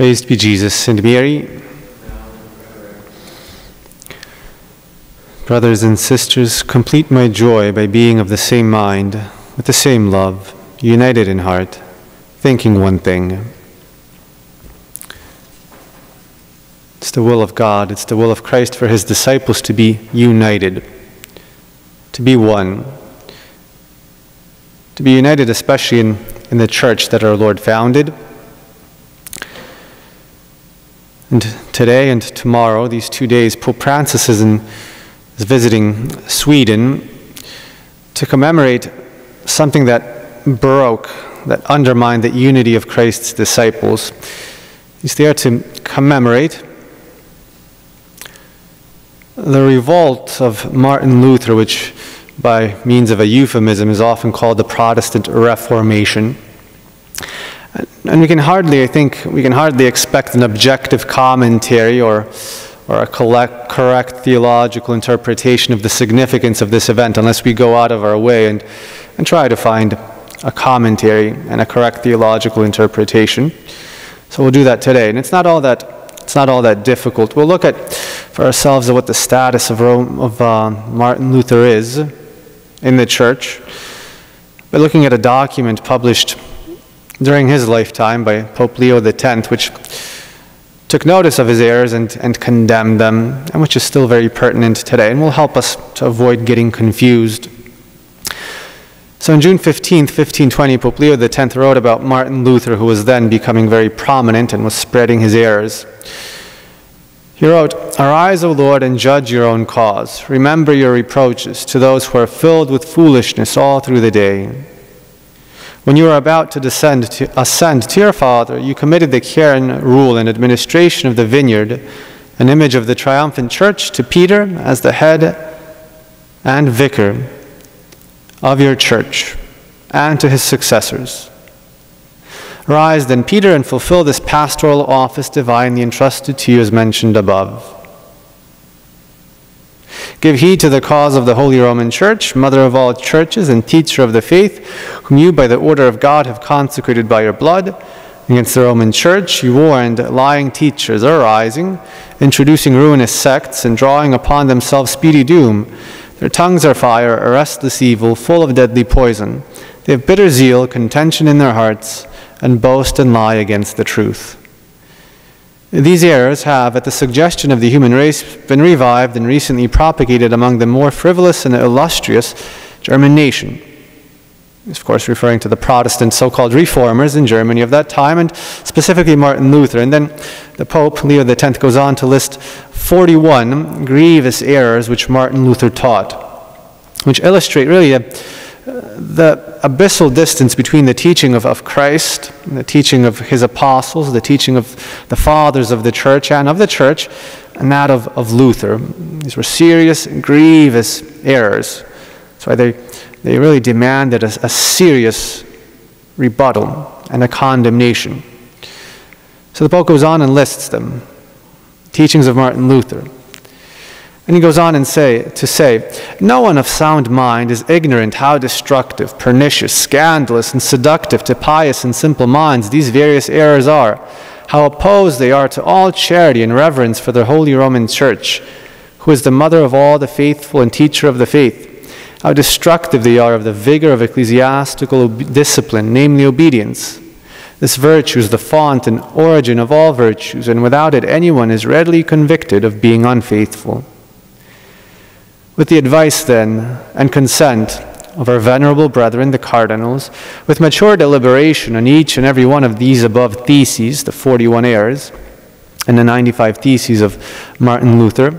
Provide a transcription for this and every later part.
Praised be Jesus and Mary. Brothers and sisters, complete my joy by being of the same mind, with the same love, united in heart, thinking one thing. It's the will of God, it's the will of Christ for his disciples to be united, to be one, to be united especially in the church that our Lord founded. And today and tomorrow, these 2 days, Pope Francis is visiting Sweden to commemorate something that undermined the unity of Christ's disciples. He's there to commemorate the revolt of Martin Luther, which by means of a euphemism is often called the Protestant Reformation. And we can hardly expect an objective commentary or a correct theological interpretation of the significance of this event unless we go out of our way and try to find a commentary and a correct theological interpretation. So we'll do that today. And it's not all that difficult. We'll look at for ourselves at what the status of Martin Luther is in the Church by looking at a document published during his lifetime by Pope Leo X, which took notice of his errors and condemned them, and which is still very pertinent today and will help us to avoid getting confused. So on June 15, 1520, Pope Leo X wrote about Martin Luther, who was then becoming very prominent and was spreading his errors. He wrote, "Arise, O Lord, and judge your own cause. Remember your reproaches to those who are filled with foolishness all through the day. When you were about to ascend to your Father, you committed the care and rule and administration of the vineyard, an image of the triumphant church, to Peter as the head and vicar of your church, and to his successors. Rise then, Peter, and fulfill this pastoral office divinely entrusted to you as mentioned above. Give heed to the cause of the Holy Roman Church, mother of all churches and teacher of the faith, whom you by the order of God have consecrated by your blood. Against the Roman Church you warned lying teachers are rising, introducing ruinous sects and drawing upon themselves speedy doom. Their tongues are fire, a restless evil, full of deadly poison. They have bitter zeal, contention in their hearts, and boast and lie against the truth. These errors have, at the suggestion of the human race, been revived and recently propagated among the more frivolous and illustrious German nation." Of course, referring to the Protestant so-called reformers in Germany of that time, and specifically Martin Luther. And then the Pope, Leo X, goes on to list 41 grievous errors which Martin Luther taught, which illustrate really the abyssal distance between the teaching of Christ, and the teaching of his apostles, the teaching of the fathers of the church and of the church, and that of Luther. These were serious, grievous errors. That's why they really demanded a serious rebuttal and a condemnation. So the Pope goes on and lists them, teachings of Martin Luther. And he goes on to say, "No one of sound mind is ignorant how destructive, pernicious, scandalous, and seductive to pious and simple minds these various errors are, how opposed they are to all charity and reverence for the Holy Roman Church, who is the mother of all the faithful and teacher of the faith, how destructive they are of the vigor of ecclesiastical discipline, namely obedience. This virtue is the fount and origin of all virtues, and without it anyone is readily convicted of being unfaithful. With the advice, then, and consent of our venerable brethren, the cardinals, with mature deliberation on each and every one of these above theses," the 41 errors, and the 95 theses of Martin Luther,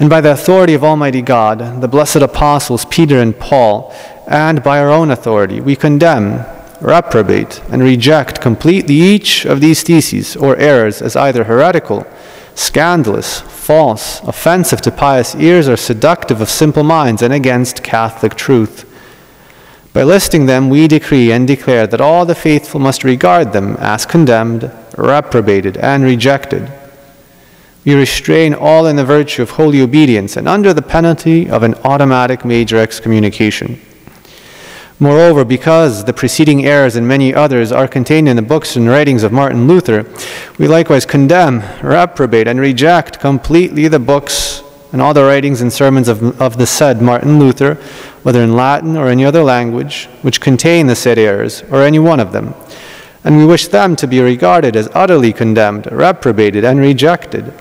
"and by the authority of Almighty God, the blessed apostles Peter and Paul, and by our own authority, we condemn, reprobate, and reject completely each of these theses or errors as either heretical, scandalous, false, offensive to pious ears, or seductive of simple minds, and against Catholic truth. By listing them, we decree and declare that all the faithful must regard them as condemned, reprobated, and rejected. We restrain all in the virtue of holy obedience and under the penalty of an automatic major excommunication. Moreover, because the preceding errors and many others are contained in the books and writings of Martin Luther, we likewise condemn, reprobate, and reject completely the books and all the writings and sermons of the said Martin Luther, whether in Latin or any other language, which contain the said errors, or any one of them. And we wish them to be regarded as utterly condemned, reprobated, and rejected.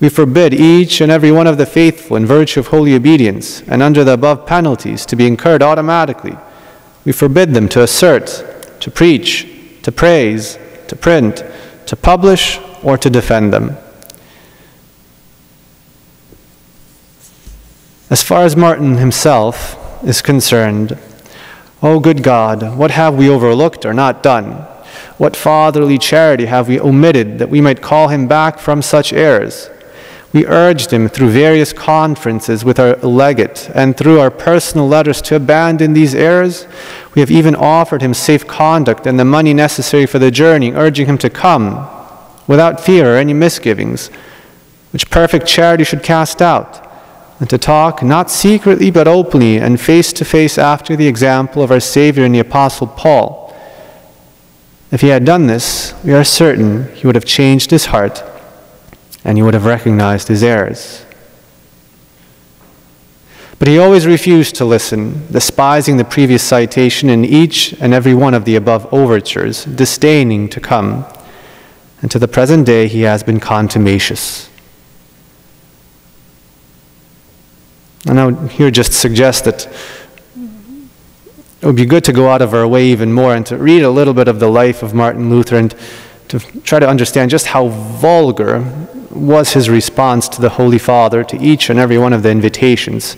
We forbid each and every one of the faithful in virtue of holy obedience and under the above penalties to be incurred automatically. We forbid them to assert, to preach, to praise, to print, to publish, or to defend them. As far as Martin himself is concerned, O good God, what have we overlooked or not done? What fatherly charity have we omitted that we might call him back from such errors? We urged him through various conferences with our legate and through our personal letters to abandon these errors. We have even offered him safe conduct and the money necessary for the journey, urging him to come without fear or any misgivings, which perfect charity should cast out, and to talk not secretly but openly and face to face after the example of our Savior and the Apostle Paul. If he had done this, we are certain he would have changed his heart and he would have recognized his errors. But he always refused to listen, despising the previous citation in each and every one of the above overtures, disdaining to come. And to the present day, he has been contumacious. And I would here just suggest that it would be good to go out of our way even more and to read a little bit of the life of Martin Luther and to try to understand just how vulgar was his response to the Holy Father, to each and every one of the invitations.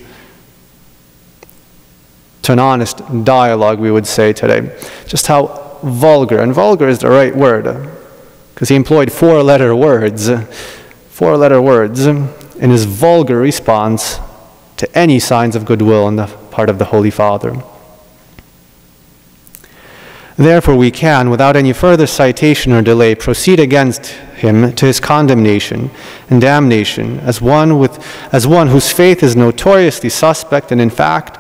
To an honest dialogue, we would say today. Just how vulgar, and vulgar is the right word, because he employed four-letter words in his vulgar response to any signs of goodwill on the part of the Holy Father. Therefore, we can, without any further citation or delay, proceed against him to his condemnation and damnation as one whose faith is notoriously suspect and, in fact,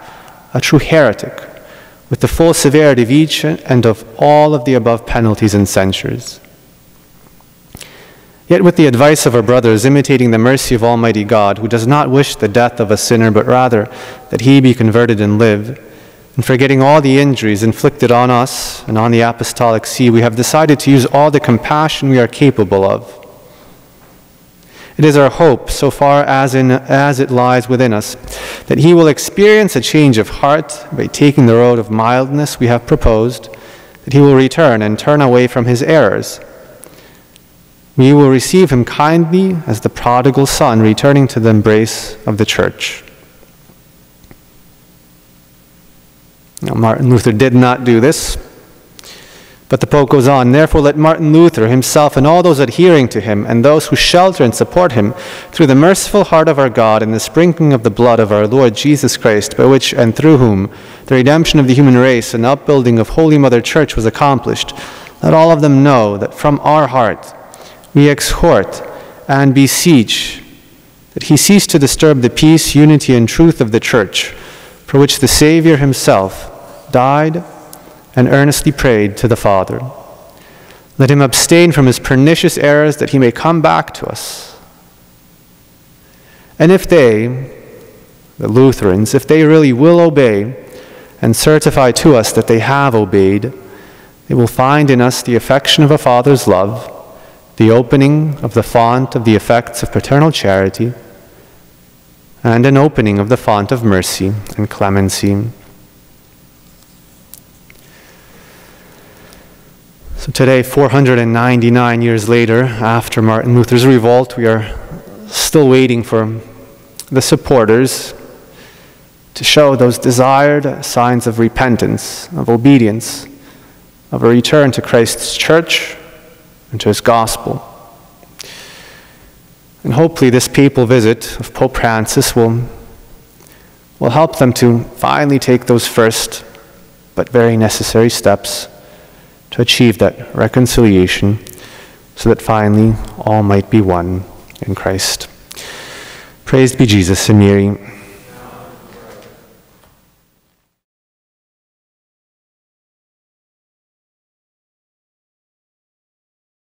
a true heretic, with the full severity of each and of all of the above penalties and censures. Yet, with the advice of our brothers, imitating the mercy of Almighty God, who does not wish the death of a sinner, but rather that he be converted and live, and forgetting all the injuries inflicted on us and on the Apostolic See, we have decided to use all the compassion we are capable of. It is our hope, so far as it lies within us, that he will experience a change of heart by taking the road of mildness we have proposed, that he will return and turn away from his errors. We will receive him kindly as the prodigal son returning to the embrace of the Church. Now, Martin Luther did not do this, but the Pope goes on, therefore let Martin Luther himself and all those adhering to him and those who shelter and support him through the merciful heart of our God and the sprinkling of the blood of our Lord Jesus Christ, by which and through whom the redemption of the human race and upbuilding of Holy Mother Church was accomplished, let all of them know that from our heart we exhort and beseech that he cease to disturb the peace, unity, and truth of the Church, for which the Savior himself died and earnestly prayed to the Father. Let him abstain from his pernicious errors that he may come back to us. And if they, the Lutherans, if they really will obey and certify to us that they have obeyed, they will find in us the affection of a father's love, the opening of the font of the effects of paternal charity, and an opening of the font of mercy and clemency. So today, 499 years later, after Martin Luther's revolt, we are still waiting for the supporters to show those desired signs of repentance, of obedience, of a return to Christ's Church and to his gospel. And hopefully this papal visit of Pope Francis will help them to finally take those first but very necessary steps to achieve that reconciliation so that finally all might be one in Christ. Praised be Jesus and Mary.